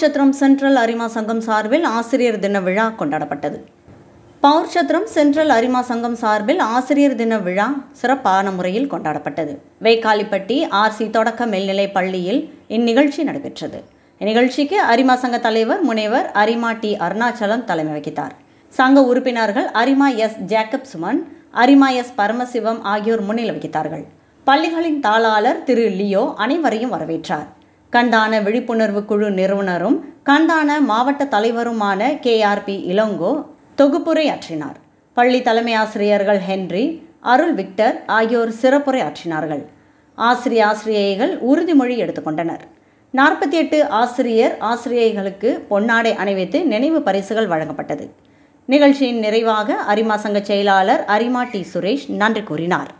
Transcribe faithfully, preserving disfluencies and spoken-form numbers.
Pavoorchatram central அரிமா சங்கம் சார்பில் ஆசிரியர் தின விழா கொண்டாடப்பட்டது. பாவூர்சத்திரம் சென்ட்ரல் அரிமா சங்கம் சார்பில் ஆசிரியர் தின விழா சிறப்பான முறையில் கொண்டாடப்பட்டது. வெய்க்காலிப்பட்டி ஆர்சி தொடக்க மேல்நிலை பள்ளியில் இந்நிகழ்ச்சி நடைபெற்றது. இந்நிகழ்ச்சிக்கு அரிமா சங்க தலைவர் முனைவர் அரிமா டி அருணாசலம் தலைமை வகித்தார். சங்க உறுப்பினர்கள் அரிமா எஸ் ஜேக்கப்சுமன், அரிமா எஸ் பரமசிவம் ஆகியோர் முன்னிலை வகித்தார்கள். பள்ளிகளின் தாளாளர் திரு லியோ அனைவரையும் வரவேற்றார். கண்தான விழிப்புணர்வு குழு நிறுவனரும் கண்தான மாவட்ட தலைவருமான கே ஆர் பி இளங்கோ தொகுப்புரை ஆற்றினார். பள்ளி தலைமை ஆசிரியர்கள் ஹென்றி, அருள்விக்டர் ஆகியோர் சிறப்புரை ஆற்றினார்கள். ஆசிரிய ஆசிரியைகள் உறுதிமொழி எடுத்துக்கொண்டனர். நாற்பத்தி எட்டு ஆசிரியர் ஆசிரியைகளுக்கு பொன்னாடை அணிவித்து நினைவு பரிசுகள் வழங்கப்பட்டது. நிகழ்ச்சியின் நிறைவாக அரிமா சங்க செயலாளர் அரிமா டி சுரேஷ் நன்றி கூறினார்.